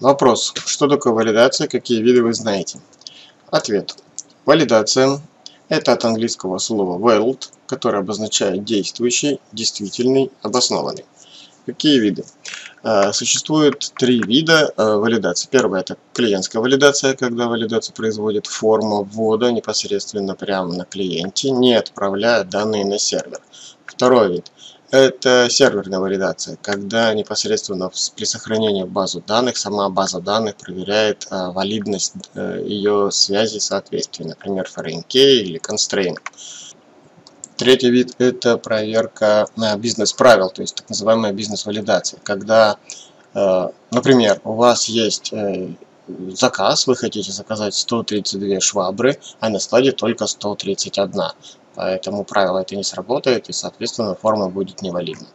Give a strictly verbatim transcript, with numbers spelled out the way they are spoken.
Вопрос. Что такое валидация? Какие виды вы знаете? Ответ. Валидация – это от английского слова valid, которое обозначает действующий, действительный, обоснованный. Какие виды? Существует три вида валидации. Первое – это клиентская валидация, когда валидацию производит форма ввода непосредственно прямо на клиенте, не отправляя данные на сервер. Второй вид – это серверная валидация, когда непосредственно при сохранении базы данных сама база данных проверяет валидность ее связи соответственно, например, форейн-ки или constraint. Третий вид – это проверка бизнес-правил, то есть так называемая бизнес-валидация. Когда, например, у вас есть заказ, вы хотите заказать сто тридцать две швабры, а на складе только сто тридцать одна. Поэтому правило это не сработает и, соответственно, форма будет невалидна.